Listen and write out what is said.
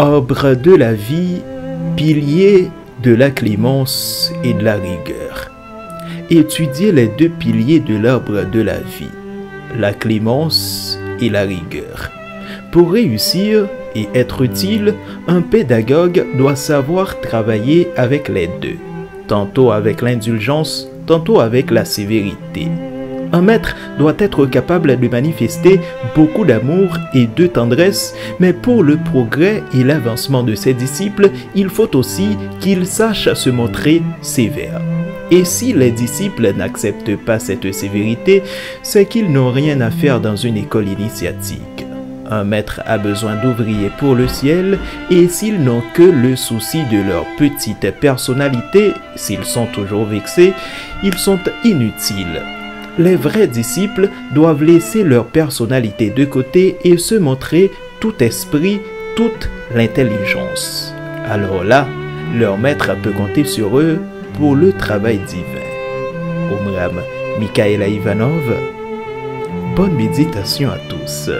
arbre de la vie, pilier de la clémence et de la rigueur. Étudiez les deux piliers de l'arbre de la vie, la clémence et la rigueur. Pour réussir et être utile, un pédagogue doit savoir travailler avec les deux, tantôt avec l'indulgence, tantôt avec la sévérité. Un maître doit être capable de manifester beaucoup d'amour et de tendresse, mais pour le progrès et l'avancement de ses disciples, il faut aussi qu'ils sachent se montrer sévères. Et si les disciples n'acceptent pas cette sévérité, c'est qu'ils n'ont rien à faire dans une école initiatique. Un maître a besoin d'ouvriers pour le ciel, et s'ils n'ont que le souci de leur petite personnalité, s'ils sont toujours vexés, ils sont inutiles. Les vrais disciples doivent laisser leur personnalité de côté et se montrer tout esprit, toute l'intelligence. Alors là, leur maître peut compter sur eux pour le travail divin. Omraam Mikhaël Ivanov, bonne méditation à tous.